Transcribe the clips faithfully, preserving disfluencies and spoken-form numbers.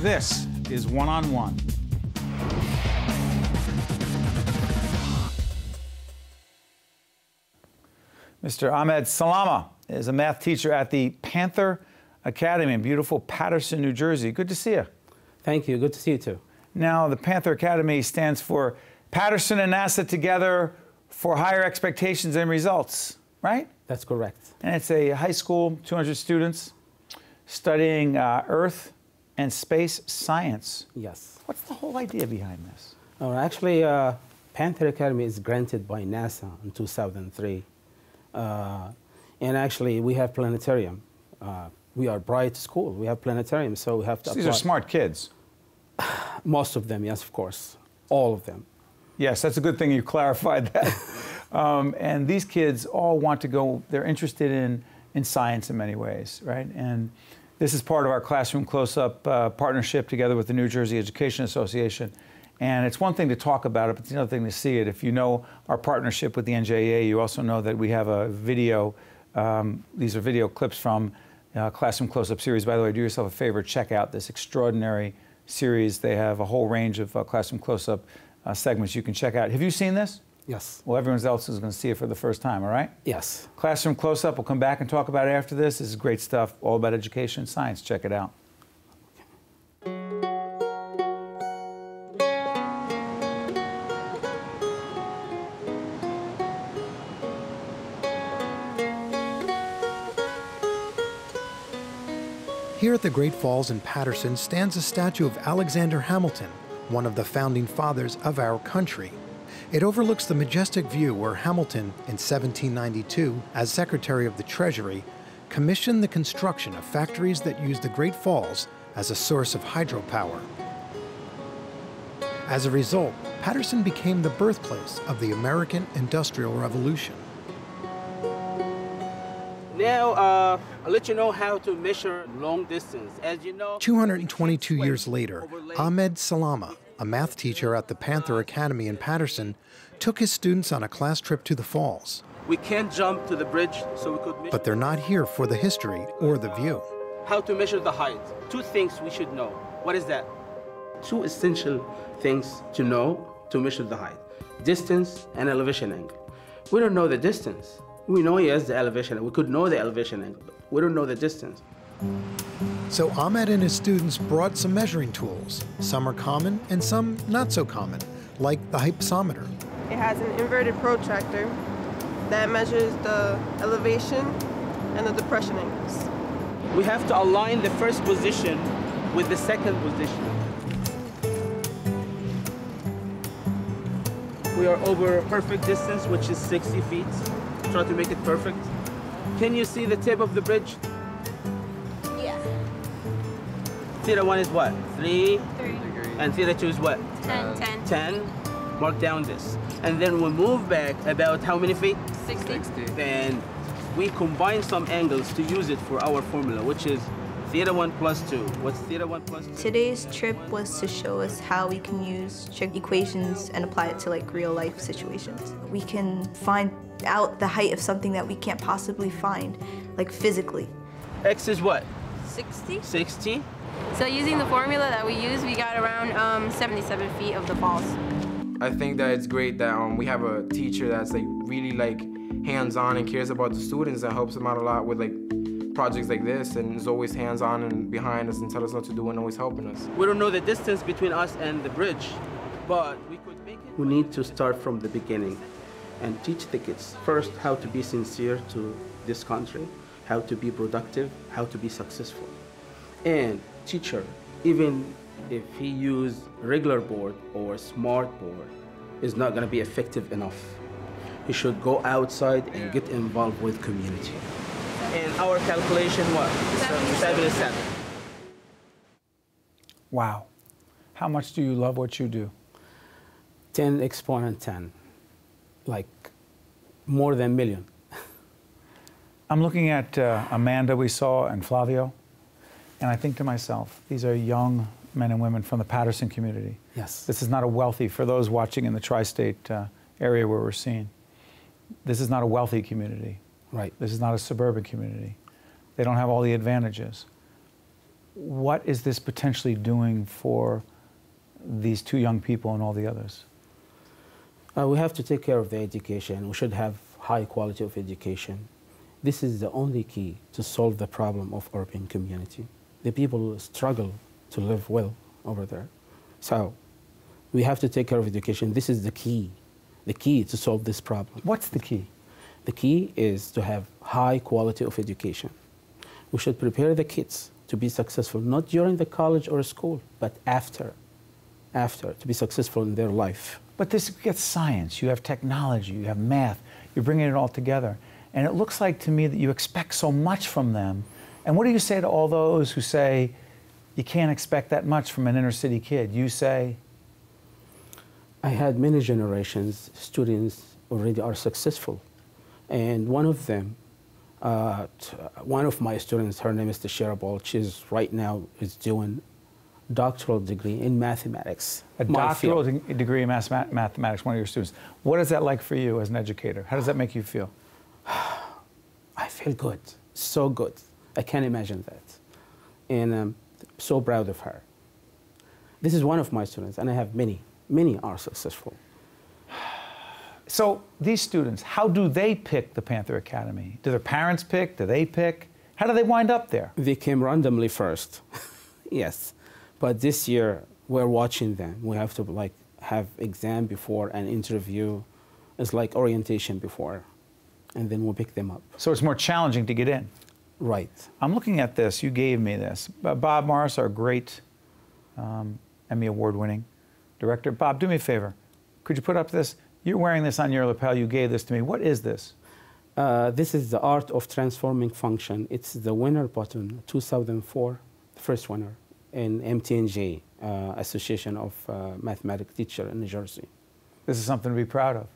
This is One-on-One. Mister Ahmed Salama is a math teacher at the Panther Academy in beautiful Paterson, New Jersey. Good to see you. Thank you. Good to see you, too. Now, the Panther Academy stands for Patterson and NASA Together for Higher Expectations and Results, right? That's correct. And it's a high school, two hundred students, studying uh, Earth and space science. Yes. What's the whole idea behind this? Oh, actually, uh, Panther Academy is granted by NASA in two thousand three. Uh, and actually, we have planetarium. Uh, we are bright school. We have planetarium, so we have to so these apply. Are smart kids. Most of them, yes, of course. All of them. Yes, that's a good thing you clarified that. um, and these kids all want to go, they're interested in, in science in many ways, right? And this is part of our Classroom Close-Up uh, partnership together with the New Jersey Education Association. And it's one thing to talk about it, but it's another thing to see it. If you know our partnership with the N J E A, you also know that we have a video, um, these are video clips from uh, Classroom Close-Up series. By the way, do yourself a favor, check out this extraordinary series. They have a whole range of uh, Classroom Close-Up uh, segments you can check out. Have you seen this? Yes. Well, everyone else is going to see it for the first time, all right? Yes. Classroom Close-Up, we'll come back and talk about it after this. This is great stuff, all about education and science. Check it out. Here at the Great Falls in Paterson stands a statue of Alexander Hamilton, one of the founding fathers of our country. It overlooks the majestic view where Hamilton, in seventeen ninety-two, as Secretary of the Treasury, commissioned the construction of factories that used the Great Falls as a source of hydropower. As a result, Paterson became the birthplace of the American Industrial Revolution. Now, uh, I'll let you know how to measure long distance. As you know, two hundred twenty-two years later, Ahmed Salama, a math teacher at the Panther Academy in Paterson, took his students on a class trip to the falls. We can't jump to the bridge, so we could measure. But they're not here for the history or the view. How to measure the height. Two things we should know. What is that? Two essential things to know to measure the height. Distance and elevation angle. We don't know the distance. We know, yes, the elevation. We could know the elevation angle, but we don't know the distance. So Ahmed and his students brought some measuring tools. Some are common and some not so common, like the hypsometer. It has an inverted protractor that measures the elevation and the depression angles. We have to align the first position with the second position. We are over perfect distance, which is sixty feet. Try to make it perfect. Can you see the tip of the bridge? Yeah. Theta one is what? Three. Three. And theta two is what? Ten. Ten. Ten. Mark down this. And then we move back about how many feet? Sixty. Sixty. Then we combine some angles to use it for our formula, which is theta one plus two. What's theta one plus two? Today's trip was to show us how we can use trig equations and apply it to like real life situations. We can find out the height of something that we can't possibly find, like physically. X is what? sixty. sixty. So using the formula that we use, we got around um, seventy-seven feet of the falls. I think that it's great that um, we have a teacher that's like really like hands-on and cares about the students and helps them out a lot with like projects like this, and is always hands-on and behind us and tell us what to do and always helping us. We don't know the distance between us and the bridge, but we could make it. We need to start from the beginning and teach the kids first how to be sincere to this country, how to be productive, how to be successful. And teacher, even if he use regular board or smart board, is not gonna be effective enough. He should go outside and get involved with community. And our calculation was seventy-seven. Wow, how much do you love what you do? ten exponent ten. Like more than a million. I'm looking at uh, Amanda we saw and Flavio, and I think to myself, these are young men and women from the Paterson community. Yes. This is not a wealthy, for those watching in the tri-state uh, area where we're seeing, this is not a wealthy community. Right. This is not a suburban community. They don't have all the advantages. what is this potentially doing for these two young people and all the others? Uh, we have to take care of the education. We should have high quality of education. This is the only key to solve the problem of urban community. The people struggle to live well over there. So we have to take care of education. This is the key, the key to solve this problem. What's the key? The key is to have high quality of education. We should prepare the kids to be successful, not during the college or school, but after, after, to be successful in their life. But this gets science, you have technology, you have math, you're bringing it all together. And it looks like to me that you expect so much from them. And what do you say to all those who say, you can't expect that much from an inner city kid? You say? I had many generations, students already are successful. And one of them, uh, one of my students, her name is Deshera Ball. She's right now is doing a doctoral degree in mathematics. A doctoral field. degree in math mathematics, one of your students. What is that like for you as an educator? How does that make you feel? I feel good, so good. I can't imagine that. And I'm so proud of her. This is one of my students, and I have many. Many are successful. So these students, how do they pick the Panther Academy? Do their parents pick? Do they pick? How do they wind up there? They came randomly first, yes. But this year, we're watching them. We have to like have exam before an interview. It's like orientation before, and then we'll pick them up. So it's more challenging to get in. Right. I'm looking at this. You gave me this. Bob Morris, our great um, Emmy Award-winning director. Bob, do me a favor. Could you put up this? You're wearing this on your lapel. You gave this to me. What is this? Uh, this is The Art of Transforming Function. It's the winner button, two thousand four, first winner in M T N J, uh, Association of uh, Mathematics Teacher in New Jersey. This is something to be proud of.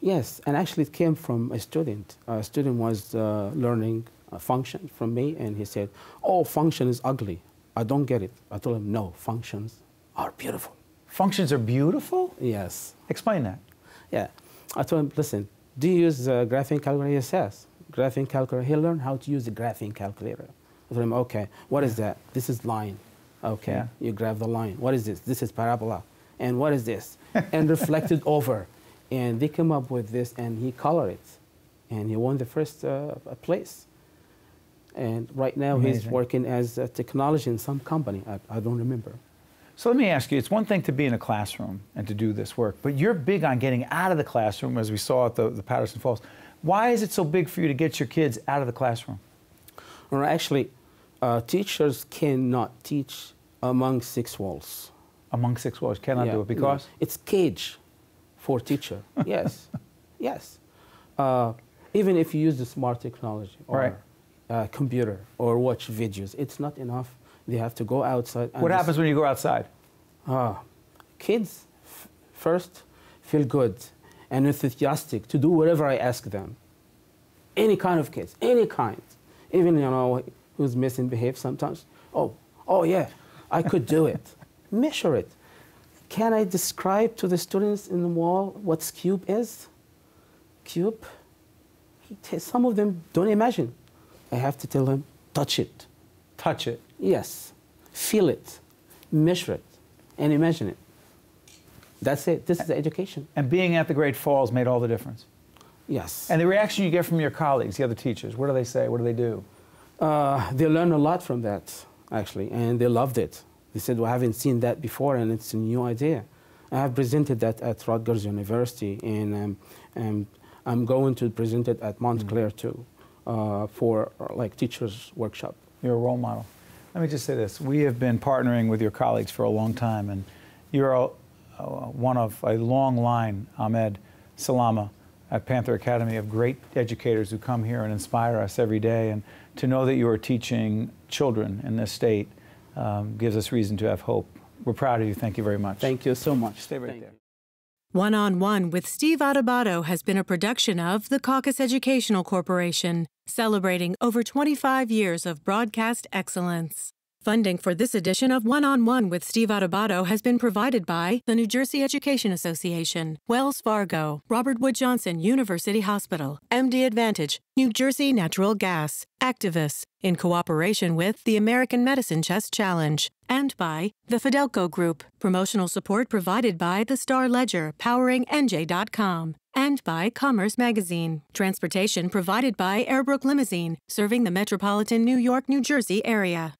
Yes, and actually it came from a student. A student was uh, learning a function from me, and he said, oh, function is ugly. I don't get it. I told him, no, functions are beautiful. Functions are beautiful? Yes. Explain that. Yeah. I told him, listen, do you use a graphing calculator? He says, graphing calculator. He learned how to use a graphing calculator. I told him, okay, what yeah. is that? This is line. Okay, yeah. you graph the line. What is this? This is parabola. And what is this? And reflected over. And they came up with this, and he colored it. And he won the first uh, place. And right now Amazing. He's working as a technology in some company. I, I don't remember. So let me ask you, it's one thing to be in a classroom and to do this work, but you're big on getting out of the classroom, as we saw at the, the Patterson Falls. Why is it so big for you to get your kids out of the classroom? Well, actually, uh, teachers cannot teach among six walls. Among six walls, cannot yeah, do it because? No. It's cage for teacher, yes, yes. Uh, even if you use the smart technology or right. uh, computer or watch videos, it's not enough. They have to go outside. What happens when you go outside? Uh, kids f first feel good and enthusiastic to do whatever I ask them. Any kind of kids, any kind. Even, you know, who's misbehaved sometimes. Oh, oh yeah, I could do it. Measure it. Can I describe to the students in the wall what cube is? Cube? Some of them don't imagine. I have to tell them, touch it. Touch it. Yes, feel it, measure it, and imagine it. That's it. This is the education. And being at the Great Falls made all the difference. Yes. And the reaction you get from your colleagues, the other teachers, what do they say? What do they do? Uh, they learn a lot from that, actually, and they loved it. They said, well, I haven't seen that before, and it's a new idea. I have presented that at Rutgers University, and um, um, I'm going to present it at Montclair, too, uh, for, like, teachers' workshop. You're a role model. Let me just say this. We have been partnering with your colleagues for a long time, and you're a, a, one of a long line, Ahmed Salama, at Panther Academy, of great educators who come here and inspire us every day. And to know that you are teaching children in this state um, gives us reason to have hope. We're proud of you. Thank you very much. Thank you so much. Stay right Thank there. You. One on One with Steve Adubato has been a production of the Caucus Educational Corporation, celebrating over twenty-five years of broadcast excellence. Funding for this edition of One-on-One with Steve Adubato has been provided by the New Jersey Education Association, Wells Fargo, Robert Wood Johnson University Hospital, M D Advantage, New Jersey Natural Gas, Activists, in cooperation with the American Medicine Chest Challenge, and by the Fidelco Group, promotional support provided by the Star Ledger, powering N J dot com, and by Commerce Magazine. Transportation provided by Airbrook Limousine, serving the metropolitan New York, New Jersey area.